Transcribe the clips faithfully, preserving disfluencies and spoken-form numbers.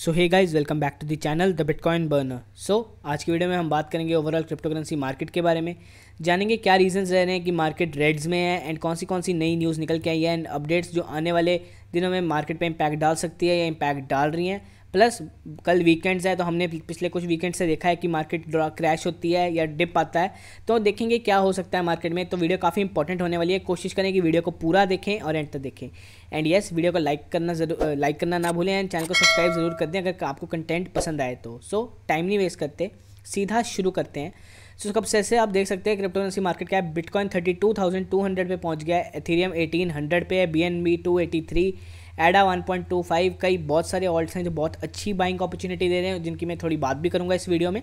So hey guys welcome back to the channel the Bitcoin Burner. So आज की video में हम बात करेंगे ओवरऑल क्रिप्टो करेंसी मार्केट के बारे में, जानेंगे क्या रीजंस रह रहे हैं कि मार्केट रेड्स में है एंड कौन सी कौन सी नई न्यूज़ निकल के आई है एंड अपडेट्स जो आने वाले दिनों में मार्केट पे इम्पैक्ट डाल सकती है या इम्पैक्ट डाल रही हैं। प्लस कल वीकेंड्स है तो हमने पिछले कुछ वीकेंड से देखा है कि मार्केट क्रैश होती है या डिप आता है, तो देखेंगे क्या हो सकता है मार्केट में। तो वीडियो काफ़ी इंपॉर्टेंट होने वाली है, कोशिश करें कि वीडियो को पूरा देखें और एंड तक देखें। एंड येस, वीडियो को लाइक करना जरूर लाइक करना ना भूलें एंड चैनल को सब्सक्राइब जरूर कर दें अगर आपको कंटेंट पसंद आए तो। सो टाइम नहीं वेस्ट करते, सीधा शुरू करते हैं। सो so, कब से आप देख सकते हैं crypto currency market cap Bitcoin thirty two thousand two hundred पे पहुँच गया है, एथेरियम एटीन हंड्रेड पे है, B N B two eighty three Ada one point two five, कई बहुत सारे ऑल्ट्स हैं जो बहुत अच्छी बाइंग अपॉर्चुनिटी दे रहे हैं, जिनकी मैं थोड़ी बात भी करूंगा इस वीडियो में।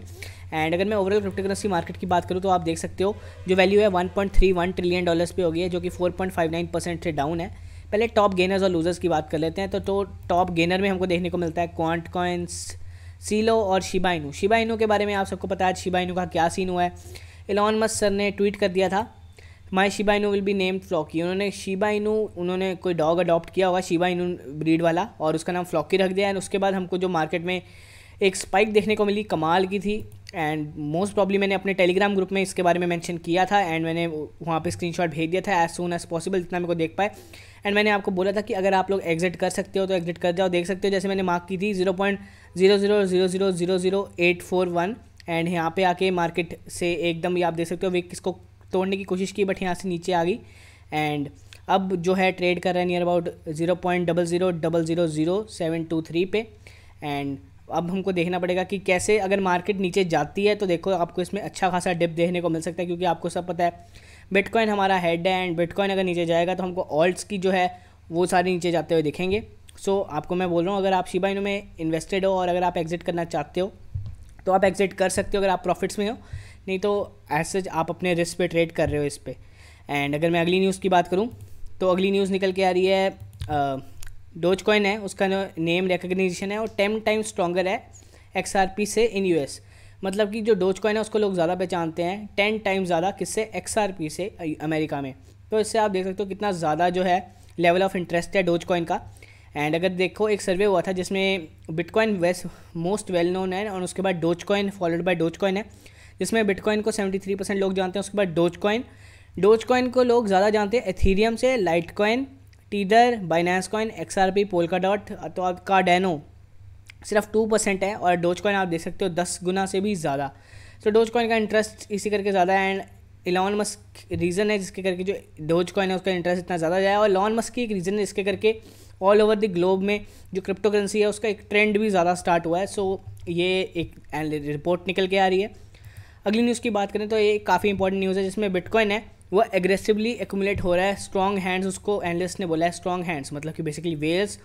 एंड अगर मैं ओवरऑल क्रिप्टो करेंसी मार्केट की बात करूं तो आप देख सकते हो जो वैल्यू है one point thirty one trillion dollars पे हो गई है, जो कि four point five nine percent से डाउन है। पहले टॉप गेनर्स और लूजर्स की बात कर लेते हैं। तो टॉप गेनर में हमको देखने को मिलता है क्वांट कॉइंस, सीलो और शिबा इनू। शिबा इनू के बारे में आप सबको पता है शिबा इनू का क्या सीन हुआ है। एलॉन मस्क सर ने ट्वीट कर दिया था my Shiba Inu will be named Floki. उन्होंने शिबा इनू उन्होंने कोई डॉग अडॉप्ट किया होगा शिबा इनू ब्रीड वाला और उसका नाम फ्लॉकी रख दिया। एंड उसके बाद हमको जो मार्केट में एक स्पाइक देखने को मिली कमाल की थी, एंड मोस्ट प्रॉब्ली मैंने अपने टेलीग्राम ग्रुप में इसके बारे में मेंशन किया था एंड मैंने वहाँ पे स्क्रीनशॉट भेज दिया था एज सून एज पॉसिबल जितना मेरे को देख पाए। एंड मैंने आपको बोला था कि अगर आप लोग एग्जिट कर सकते हो तो एग्जिट कर जाओ। देख सकते हो जैसे मैंने मार्क की थी zero point zero zero zero zero zero zero eight four one and यहाँ पे आके मार्केट से एकदम ये आप देख सकते हो वे किसको तोड़ने की कोशिश की बट यहाँ से नीचे आ गई। एंड अब जो है ट्रेड कर रहे हैं near about zero point double zero double zero zero seven two three पे। एंड अब हमको देखना पड़ेगा कि कैसे अगर मार्केट नीचे जाती है तो देखो आपको इसमें अच्छा खासा डिप देखने को मिल सकता है, क्योंकि आपको सब पता है बिटकॉइन हमारा हेड है एंड बिटकॉइन अगर नीचे जाएगा तो हमको ऑल्ट्स की जो है वो सारे नीचे जाते हुए दिखेंगे। सो आपको मैं बोल रहा हूँ अगर आप शिबा इनू में इन्वेस्टेड हो और अगर आप एग्जिट करना चाहते हो तो आप एग्जिट कर सकते हो अगर आप प्रॉफिट्स में हो, नहीं तो एज सच आप अपने रिस्क पे ट्रेड कर रहे हो इस पे। एंड अगर मैं अगली न्यूज़ की बात करूं तो अगली न्यूज़ निकल के आ रही है डोज कॉइन है, उसका नेम रिकग्निशन है और टेन टाइम स्ट्रॉन्गर है एक्सआरपी से इन यूएस। मतलब कि जो डोज कॉइन है उसको लोग ज़्यादा पहचानते हैं टेन टाइम ज़्यादा किससे, एक्सआरपी से अमेरिका में। तो इससे आप देख सकते हो कितना ज़्यादा जो है लेवल ऑफ इंटरेस्ट है डोज कॉइन का। एंड अगर देखो एक सर्वे हुआ था जिसमें Bitcoin best most well known है और उसके बाद Dogecoin followed by Dogecoin है, जिसमें बिटकॉइन को सेवेंटी थ्री परसेंट लोग जानते हैं। उसके बाद डोज कॉइन डोज कॉइन को लोग ज़्यादा जानते हैं एथेरियम से, Litecoin, Tether, Binance coin, XRP, Polkadot तो आप कार्डानो सिर्फ टू परसेंट है और डोज कॉइन आप देख सकते हो दस गुना से भी ज़्यादा। तो डोज कॉइन का इंटरेस्ट इसी करके ज़्यादा है एंड एलॉन मस्क रीज़न है जिसके करके जो डोज कॉइन है उसका इंटरेस्ट इतना ज़्यादा है, और एलॉन मस्क की एक रीज़न है जिसके करके ऑल ओवर द ग्लोब में जो क्रिप्टो करेंसी है उसका एक ट्रेंड भी ज़्यादा स्टार्ट हुआ है। सो ये एक रिपोर्ट निकल के आ रही है। अगली न्यूज़ की बात करें तो ये काफ़ी इंपॉर्टेंट न्यूज़ है जिसमें बिटकॉइन है वो एग्रेसिवली एक्यूमुलेट हो रहा है। स्ट्रॉन्ग हैंड्स उसको एनालिस्ट ने बोला है, स्ट्रॉन्ग हैंड्स मतलब कि बेसिकली वेल्स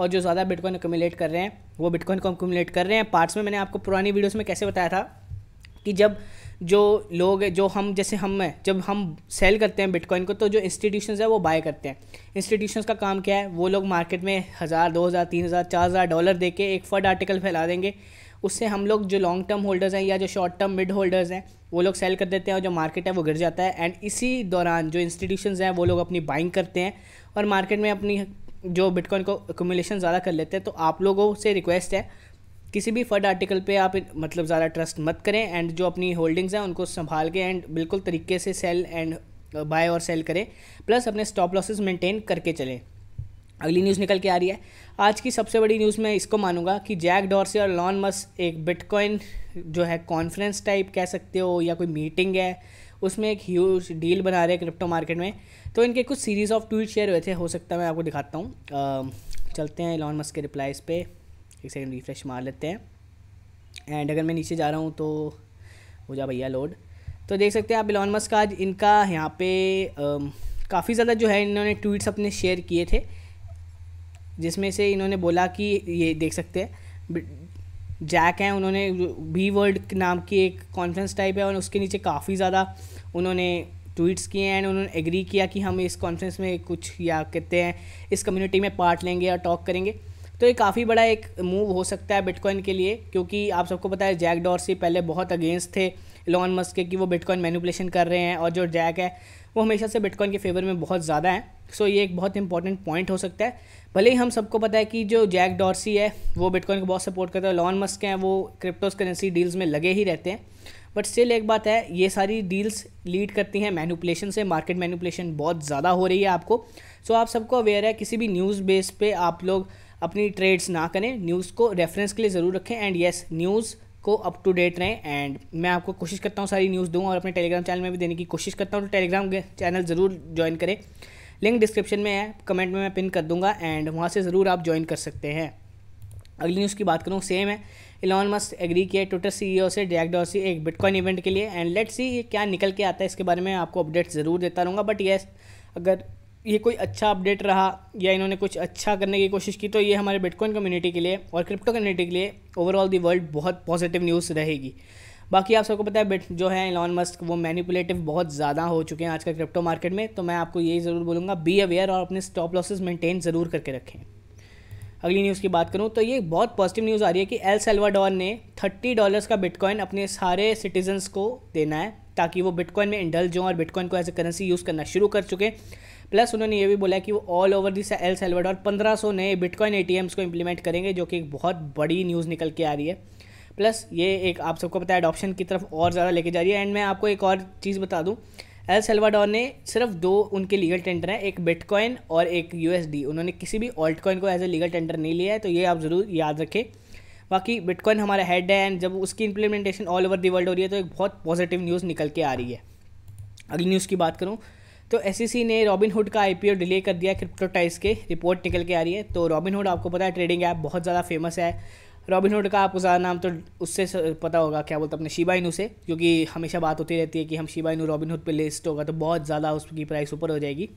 और जो ज़्यादा बिटकॉइन एक्यूमुलेट कर रहे हैं वो बिटकॉइन को एक्यूमुलेट कर रहे हैं पार्ट्स में। मैंने आपको पुरानी वीडियोस में कैसे बताया था कि जब जो लोग जो हम जैसे हम हैं जब हम सेल करते हैं बिटकॉइन को तो जो इंस्टीट्यूशंस है वो बाय करते हैं। इंस्टीट्यूशंस का काम क्या है, वो लोग मार्केट में हज़ार दो हज़ार तीन हज़ार चार हज़ार डॉलर दे के एक फड आर्टिकल फैला देंगे, उससे हम लोग जो लॉन्ग टर्म होल्डर्स हैं या जो शॉर्ट टर्म मिड होल्डर्स हैं वो लोग सेल कर देते हैं और जो मार्केट है वो गिर जाता है। एंड इसी दौरान जो इंस्टीट्यूशंस हैं वो लोग अपनी बाइंग करते हैं और मार्केट में अपनी जो बिटकॉइन को एक्यूमुलेशन ज़्यादा कर लेते हैं। तो आप लोगों से रिक्वेस्ट है किसी भी फड आर्टिकल पे आप मतलब ज़्यादा ट्रस्ट मत करें एंड जो अपनी होल्डिंग्स हैं उनको संभाल के एंड बिल्कुल तरीके से सेल एंड बाय और सेल करें, प्लस अपने स्टॉप लॉसेस मेंटेन करके चलें। अगली न्यूज़ निकल के आ रही है आज की सबसे बड़ी न्यूज़ मैं इसको मानूंगा कि जैक डॉर्सी और एलॉन मस्क एक बिटकॉइन जो है कॉन्फ्रेंस टाइप कह सकते हो या कोई मीटिंग है उसमें एक ह्यूज डील बना रहे हैं क्रिप्टो मार्केट में। तो इनके कुछ सीरीज़ ऑफ ट्वीट शेयर हुए थे, हो सकता है मैं आपको दिखाता हूँ। चलते हैं एलॉन मस्क के रिप्लाईज़ पे, एक सेकंड रिफ्रेश मार लेते हैं। एंड अगर मैं नीचे जा रहा हूँ तो हो जा भैया लोड, तो देख सकते हैं आप एलॉन मस्क का आज इनका यहाँ पे काफ़ी ज़्यादा जो है इन्होंने ट्वीट्स अपने शेयर किए थे, जिसमें से इन्होंने बोला कि ये देख सकते हैं जैक हैं उन्होंने बी वर्ल्ड नाम की एक कॉन्फ्रेंस टाइप है और उसके नीचे काफ़ी ज़्यादा उन्होंने ट्वीट्स किए हैं एंड उन्होंने एग्री किया कि हम इस कॉन्फ्रेंस में कुछ या कहते हैं इस कम्युनिटी में पार्ट लेंगे या टॉक करेंगे। तो ये काफ़ी बड़ा एक मूव हो सकता है बिटकॉइन के लिए, क्योंकि आप सबको पता है जैक डॉर्सी पहले बहुत अगेंस्ट थे एलन मस्क के कि वो बिटकॉइन मैनिपुलेशन कर रहे हैं, और जो जैक है वो हमेशा से बिटकॉइन के फेवर में बहुत ज़्यादा है। सो so, ये एक बहुत इंपॉर्टेंट पॉइंट हो सकता है। भले ही हम सबको पता है कि जो जैक डॉर्सी है वो बिटकॉइन को बहुत सपोर्ट करता है, एलन मस्क हैं वो क्रिप्टोस करेंसी डील्स में लगे ही रहते हैं, बट स्टिल एक बात है, ये सारी डील्स लीड करती हैं मैनिपुलेशन से। मार्केट मैनिपुलेशन बहुत ज़्यादा हो रही है आपको। सो so, आप सबको अवेयर है, किसी भी न्यूज़ बेस पे आप लोग अपनी ट्रेड्स ना करें, न्यूज़ को रेफरेंस के लिए ज़रूर रखें, एंड येस न्यूज़ को अप टू डेट रहें। एंड मैं आपको कोशिश करता हूँ सारी न्यूज़ दूँ, और अपने टेलीग्राम चैनल में भी देने की कोशिश करता हूँ, तो टेलीग्राम चैनल ज़रूर ज्वाइन करें, लिंक डिस्क्रिप्शन में है, कमेंट में मैं पिन कर दूँगा, एंड वहाँ से ज़रूर आप ज्वाइन कर सकते हैं। अगली न्यूज़ की बात करूँ, सेम है, एलन मस्क एग्री किया ट्विटर सीईओ से जैक डॉर्सी एक बिटकॉइन इवेंट के लिए, एंड लेट्स सी ये क्या निकल के आता है, इसके बारे में आपको अपडेट ज़रूर देता रहूँगा। बट येस अगर ये कोई अच्छा अपडेट रहा या इन्होंने कुछ अच्छा करने की कोशिश की, तो ये हमारे बिटकॉइन कम्युनिटी के लिए और क्रिप्टो कम्युनिटी के लिए ओवरऑल दी वर्ल्ड बहुत पॉजिटिव न्यूज़ रहेगी। बाकी आप सबको पता है बिट जो है एलन मस्क वो मैनिपुलेटिव बहुत ज़्यादा हो चुके हैं आज का क्रिप्टो मार्केट में, तो मैं आपको यही ज़रूर बोलूँगा, बी अवेयर और अपने स्टॉप लॉसेस मेंटेन ज़रूर करके रखें। अगली न्यूज़ की बात करूं तो ये बहुत पॉजिटिव न्यूज़ आ रही है कि एल सल्वाडोर ने तीस डॉलर्स का बिटकॉइन अपने सारे सिटीजन्स को देना है, ताकि वो बिटकॉइन में इंडल्ज हों और बिटकॉइन को एज ए करेंसी यूज़ करना शुरू कर चुके। प्लस उन्होंने ये भी बोला कि वो all over the El Salvador पंद्रह सौ नए बिटकॉइन ए टी एम्स को इम्प्लीमेंट करेंगे, जो कि एक बहुत बड़ी न्यूज़ निकल के आ रही है। प्लस ये एक आप सबको पता है अडॉप्शन की तरफ और ज़्यादा लेके जा रही है। एंड मैं आपको एक और चीज़ बता दूँ, एल सल्वाडोर ने सिर्फ दो उनके लीगल टेंडर हैं, एक बिटकॉइन और एक यूएसडी। उन्होंने किसी भी ऑल्ट कॉइन को एज ए लीगल टेंडर नहीं लिया है, तो ये आप ज़रूर याद रखें। बाकी बिटकॉइन हमारा हेड है, एंड जब उसकी implementation all over the world हो रही है, तो एक बहुत पॉजिटिव न्यूज़ निकल के आ रही है। अगली न्यूज़ की बात करूँ तो एसईसी ने रॉबिनहुड का आईपीओ डिले कर दिया, क्रिप्टोटाइज के रिपोर्ट निकल के आ रही है। तो रॉबिनहुड आपको पता है ट्रेडिंग ऐप बहुत ज़्यादा फेमस है। रॉबिनहुड का आपको ज़्यादा नाम तो उससे पता होगा, क्या बोलते हैं अपने शिबा इनू से, क्योंकि हमेशा बात होती रहती है कि हम शिबा इनू रॉबिनहुड पे लिस्ट होगा तो बहुत ज़्यादा उसकी प्राइस ऊपर हो जाएगी।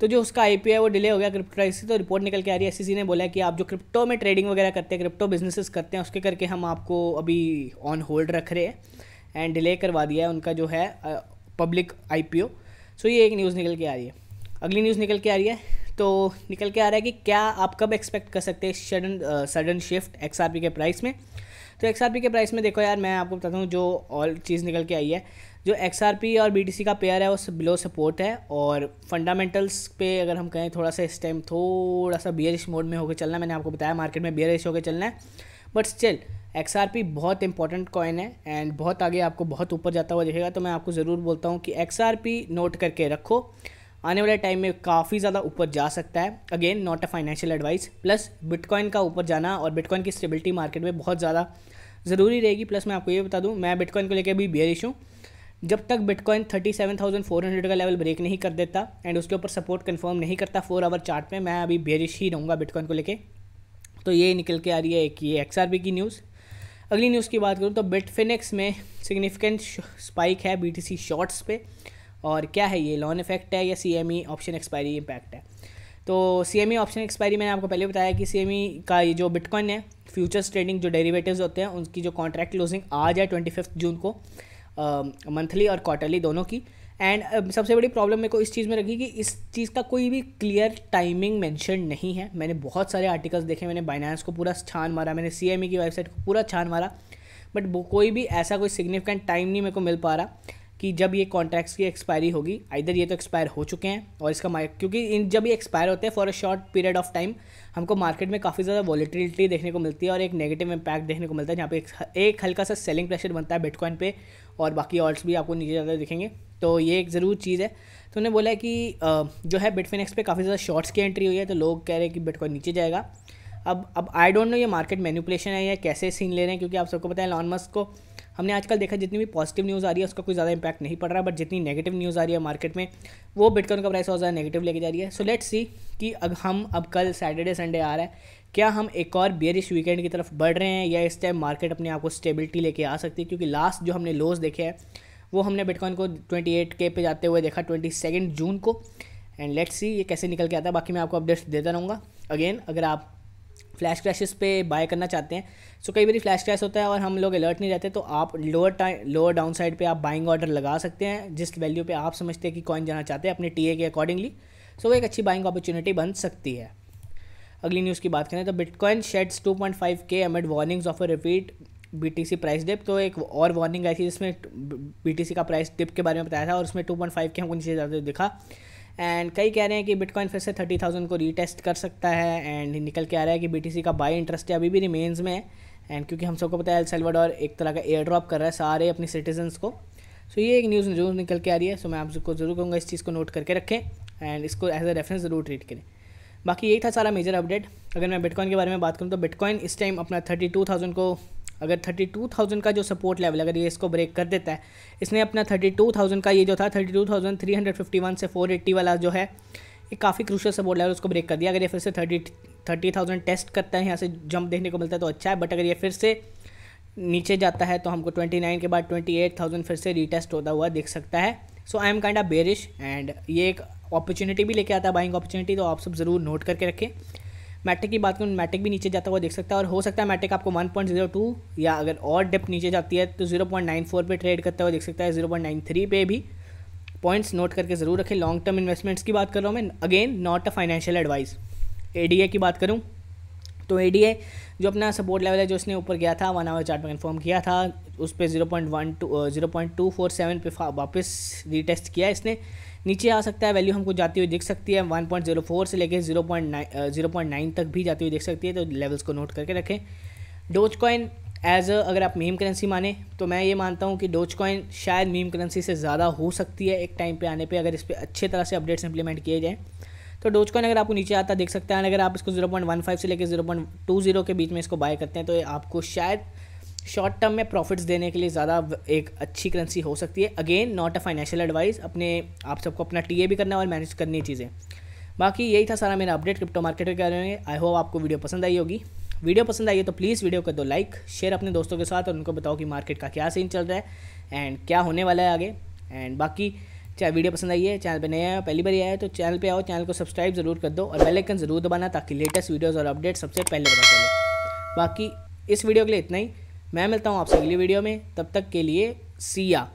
तो जो उसका आईपीओ है वो डिले हो गया क्रिप्टोटाइज से। तो रिपोर्ट निकल के आ रही है, एसईसी ने बोला कि आप जो क्रिप्टो में ट्रेडिंग वगैरह करते हैं, क्रिप्टो बिजनेसेस करते हैं, उसके करके हम आपको अभी ऑन होल्ड रख रहे हैं, एंड डिले करवा दिया है उनका जो है पब्लिक आईपीओ। सो ये एक न्यूज़ निकल के आ रही है। अगली न्यूज़ निकल के आ रही है तो निकल के आ रहा है कि क्या आप कब एक्सपेक्ट कर सकते हैं सडन सडन शिफ्ट एक्सआरपी के प्राइस में। तो एक्सआरपी के प्राइस में देखो यार, मैं आपको बताता हूँ जो और चीज़ निकल के आई है, जो एक्सआरपी और बीटीसी का पेयर है वो बिलो सपोर्ट है, और फंडामेंटल्स पे अगर हम कहें थोड़ा सा इस टाइम थोड़ा सा बियरिश मोड में होकर चलना है। मैंने आपको बताया मार्केट में बियरिश होकर चलना है, बट स्टिल एक्सआरपी बहुत इंपॉर्टेंट कॉइन है, एंड बहुत आगे आपको बहुत ऊपर जाता हुआ दिखेगा। तो मैं आपको ज़रूर बोलता हूँ कि एक्सआरपी नोट करके रखो, आने वाले टाइम में काफ़ी ज़्यादा ऊपर जा सकता है। Again not a financial advice. Plus bitcoin का ऊपर जाना और बिटकॉइन की स्टेबिलिटी मार्केट में बहुत ज़्यादा ज़रूरी रहेगी। प्लस मैं आपको ये बता दूं, मैं बिटकॉइन को लेकर अभी बेयरिश हूँ, जब तक बिटकॉइन सैंतीस हज़ार चार सौ का लेवल ब्रेक नहीं कर देता एंड उसके ऊपर सपोर्ट कन्फर्म नहीं करता फोर आवर चार्ट पर, मैं अभी बेयरिश ही रहूँगा बिटकॉइन को लेकर। तो ये निकल के आ रही है कि ये एक्सआरपी की न्यूज़। अगली न्यूज़ की बात करूँ तो बिटफिनेक्स में सिग्निफिकेंट स्पाइक है बीटीसी शॉर्ट्स पे, और क्या है ये लॉन इफेक्ट है या सीएमई ऑप्शन एक्सपायरी इम्पैक्ट है। तो सीएमई ऑप्शन एक्सपायरी मैंने आपको पहले बताया कि सीएमई का ये जो बिटकॉइन है फ्यूचर्स ट्रेडिंग जो डेरिवेटिव्स होते हैं उनकी जो कॉन्ट्रैक्ट क्लोजिंग आज है ट्वेंटी फिफ्थ जून को, मंथली और क्वार्टरली दोनों की। एंड सबसे बड़ी प्रॉब्लम मेरे को इस चीज़ में रखी कि इस चीज़ का कोई भी क्लियर टाइमिंग मेंशन नहीं है। मैंने बहुत सारे आर्टिकल्स देखे, मैंने बाइनेंस को पूरा छान मारा, मैंने सीएमई की वेबसाइट को पूरा छान मारा, बट कोई भी ऐसा कोई सिग्निफिकेंट टाइम नहीं मेरे को मिल पा रहा कि जब ये कॉन्ट्रैक्ट्स की एक्सपायरी होगी। आइदर ये तो एक्सपायर हो चुके हैं, और इसका मार्केट क्योंकि इन जब ये एक्सपायर होते हैं for a short period of time हमको मार्केट में काफ़ी ज़्यादा वॉलीटिलिटी देखने को मिलती है और एक नेगेटिव इंपैक्ट देखने को मिलता है, जहाँ पे एक, एक हल्का सा सेलिंग प्रेशर बनता है बिटकॉइन पे, और बाकी ऑल्ट्स भी आपको नीचे ज़्यादा दिखेंगे। तो ये एक ज़रूर चीज़ है। तो उन्होंने बोला कि जो है बिटफिनेक्स पे काफ़ी ज़्यादा शॉर्ट्स की एंट्री हुई है, तो लोग कह रहे हैं कि बिटकॉइन नीचे जाएगा। अब अब आई डोंट नो ये मार्केट मैनिपुलेशन है या कैसे सीन ले रहे हैं, क्योंकि आप सबको पता है एलन मस्क को हमने आजकल देखा जितनी भी पॉजिटिव न्यूज़ आ रही है उसका कोई ज़्यादा इंपैक्ट नहीं पड़ रहा है, बट जितनी नेगेटिव न्यूज़ आ रही है मार्केट में वो बिटकॉइन का प्राइस और ज़्यादा नेगेटिव लेके जा रही है। सो लेट्स सी कि अब हम अब कल सैटरडे संडे आ रहा है, क्या हम एक और बेयरिश वीकेंड की तरफ बढ़ रहे हैं या इस टाइम मार्केट अपने आप को स्टेबिलिटी लेके आ सकती है। क्योंकि लास्ट जो हमने लोज देखे हैं वो हमने बिटकॉइन को ट्वेंटी एट के पे जाते हुए देखा ट्वेंटी सेकेंड जून को, एंड लेट्स सी ये कैसे निकल के आता है। बाकी मैं आपको अपडेट्स देता रहूँगा। अगेन अगर आप फ्लैश क्रैशेस पे बाय करना चाहते हैं, सो कई बार फ्लैश क्रैश होता है और हम लोग अलर्ट नहीं रहते, तो आप lower time lower down side पर आप बाइंग ऑर्डर लगा सकते हैं जिस वैल्यू पे आप समझते हैं कि कॉइन जाना चाहते हैं अपने टीए के अकॉर्डिंगली। सो वो एक अच्छी बाइंग अपॉर्चुनिटी बन सकती है। अगली न्यूज़ की बात करें तो bitcoin sheds two point five के amid warnings of a repeat BTC price dip, तो एक और वार्निंग आई थी जिसमें बीटीसी का प्राइस डिप के बारे में बताया था और उसमें टू पॉइंट फाइव के हमको नीचे जाते हुए दिखा। एंड कई कह रहे हैं कि बिटकॉइन फिर से थर्टी थाउजेंड को रीटेस्ट कर सकता है। एंड निकल के आ रहा है कि बीटीसी का बाई इंटरेस्ट है अभी भी रिमेन्स में है। एंड क्योंकि हम सबको पता है एल सल्वाडोर एक तरह का एयर ड्रॉप कर रहा है सारे अपने सिटीजन्स को, सो so, ये एक न्यूज़ जरूर निकल के आ रही है। सो so, मैं आपको ज़रूर कहूँगा इस चीज़ को नोट करके रखें एंड इसको एज अ रेफरेंस ज़रूर ट्रीट करें। बाकी यही था सारा मेजर अपडेट। अगर मैं बिटकॉइन के बारे में बात करूँ तो बिटकॉइन इस टाइम अपना थर्टी टू थाउजेंड को, अगर थर्टी टू थाउजेंड का जो सपोर्ट लेवल अगर ये इसको ब्रेक कर देता है, इसने अपना थर्टी टू थाउजेंड का ये जो था thirty two thousand three hundred fifty one से फोर एट्टी वाला जो है ये काफ़ी क्रूशियल सपोर्ट लेवल उसको ब्रेक कर दिया। अगर ये फिर से थर्टी थर्टी थाउजेंड टेस्ट करता है, यहाँ से जंप देखने को मिलता है तो अच्छा है, बट अगर ये फिर से नीचे जाता है तो हमको ट्वेंटी नाइन के बाद ट्वेंटी एट थाउजेंड फिर से रीटेस्ट होता हुआ दिख सकता है। So I am kind of bearish and ये एक अपॉर्चुनिटी भी लेके आता है, बाइंग अपॉर्चुनिटी, तो आप सब ज़रूर नोट करके रखें। मैटिक की बात करूँ, मैटिक भी नीचे जाता हुआ दिख सकता है और हो सकता है मैटिक आपको वन पॉइंट ज़ीरो टू या अगर और डिप नीचे जाती है तो ज़ीरो पॉइंट नाइन फोर पे ट्रेड करता हुआ दिख सकता है, ज़ीरो पॉइंट नाइन थ्री पे भी। पॉइंट्स नोट करके ज़रूर रखें। लॉन्ग टर्म इन्वेस्टमेंट्स की बात कर रहा हूँ मैं, again not a financial advice. ADA की बात करूँ तो एडीए जो अपना सपोर्ट लेवल है जो इसने ऊपर गया था वन आवर चार्ट में कन्फर्म किया था, उस पर zero point one two zero point two four seven पे वापस रीटेस्ट किया, इसने नीचे आ सकता है, वैल्यू हमको जाती हुई दिख सकती है वन पॉइंट ज़ीरो फोर से लेके zero point nine zero point nine तक भी जाती हुई दिख सकती है, तो लेवल्स को नोट करके रखें। डोज कॉइन एज अ अगर आप मीम करेंसी माने तो मैं ये मानता हूँ कि डोज कॉइन शायद मीम करेंसी से ज़्यादा हो सकती है एक टाइम पर आने पर, अगर इस पर अच्छे तरह से अपडेट्स इंप्लीमेंट किए जाएँ तो डोजकॉइन अगर आपको नीचे आता देख सकते हैं। अगर आप इसको ज़ीरो पॉइंट वन फाइव से लेकर ज़ीरो पॉइंट टू ज़ीरो के बीच में इसको बाय करते हैं तो ये आपको शायद शॉर्ट टर्म में प्रॉफिट्स देने के लिए ज़्यादा एक अच्छी करेंसी हो सकती है। Again not a financial advice, अपने आप सबको अपना टीए भी करना है और मैनेज करनी चीज़ें। बाकी यही था सारा मेरा अपडेट क्रिप्टो मार्केट के बारे में। आई होप आपको वीडियो पसंद आई होगी। वीडियो पसंद आई है तो प्लीज़ वीडियो कर दो लाइक, शेयर अपने दोस्तों के साथ और उनको बताओ कि मार्केट का क्या सीन चल रहा है एंड क्या होने वाला है आगे। एंड बाकी चाहे वीडियो पसंद आई है, चैनल पे नया आया पहली बार आया है तो चैनल पे आओ, चैनल को सब्सक्राइब जरूर कर दो और बेल आइकन जरूर दबाना ताकि लेटेस्ट वीडियोस और अपडेट सबसे पहले पता चले। बाकी इस वीडियो के लिए इतना ही, मैं मिलता हूँ आपसे अगली वीडियो में, तब तक के लिए सिया।